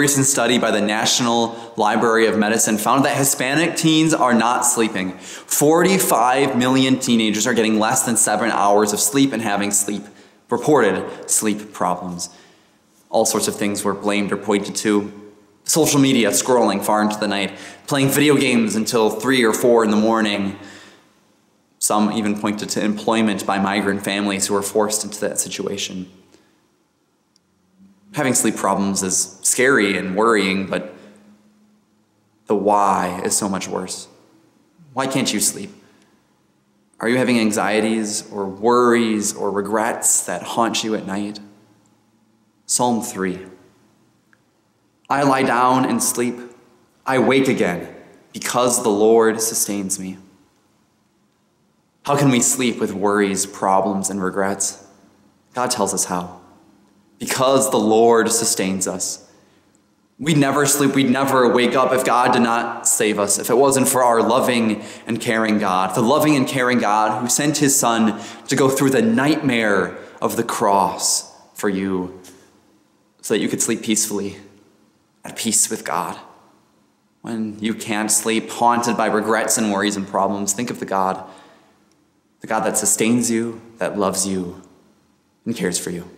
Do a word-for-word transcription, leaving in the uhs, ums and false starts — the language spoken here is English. recent study by the National Library of Medicine found that Hispanic teens are not sleeping. forty-five million teenagers are getting less than seven hours of sleep and having sleep, reported sleep problems. All sorts of things were blamed or pointed to. Social media, scrolling far into the night, playing video games until three or four in the morning. Some even pointed to employment by migrant families who were forced into that situation. Having sleep problems is scary and worrying, but the why is so much worse. Why can't you sleep? Are you having anxieties or worries or regrets that haunt you at night? Psalm three. I lie down and sleep. I wake again because the Lord sustains me. How can we sleep with worries, problems, and regrets? God tells us how. Because the Lord sustains us. We'd never sleep, we'd never wake up if God did not save us, if it wasn't for our loving and caring God, the loving and caring God who sent his son to go through the nightmare of the cross for you so that you could sleep peacefully, at peace with God. When you can't sleep, haunted by regrets and worries and problems, think of the God, the God that sustains you, that loves you, and cares for you.